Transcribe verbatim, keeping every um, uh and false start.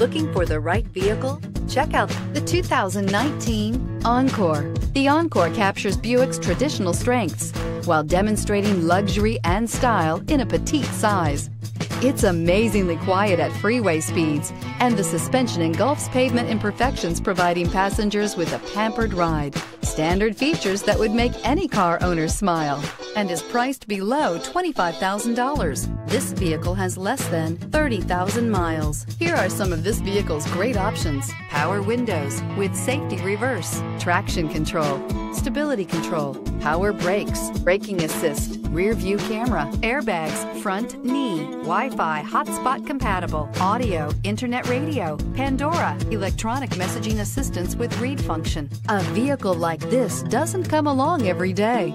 Looking for the right vehicle? Check out the two thousand nineteen Encore. The Encore captures Buick's traditional strengths while demonstrating luxury and style in a petite size. It's amazingly quiet at freeway speeds, and the suspension engulfs pavement imperfections, providing passengers with a pampered ride. Standard features that would make any car owner smile, and is priced below twenty-five thousand dollars. This vehicle has less than thirty thousand miles. Here are some of this vehicle's great options: power windows with safety reverse, traction control, stability control, power brakes, braking assist, rear view camera, airbags, front knee, Wi-Fi hotspot compatible, audio, internet radio, Pandora, electronic messaging assistance with read function. A vehicle like this doesn't come along every day.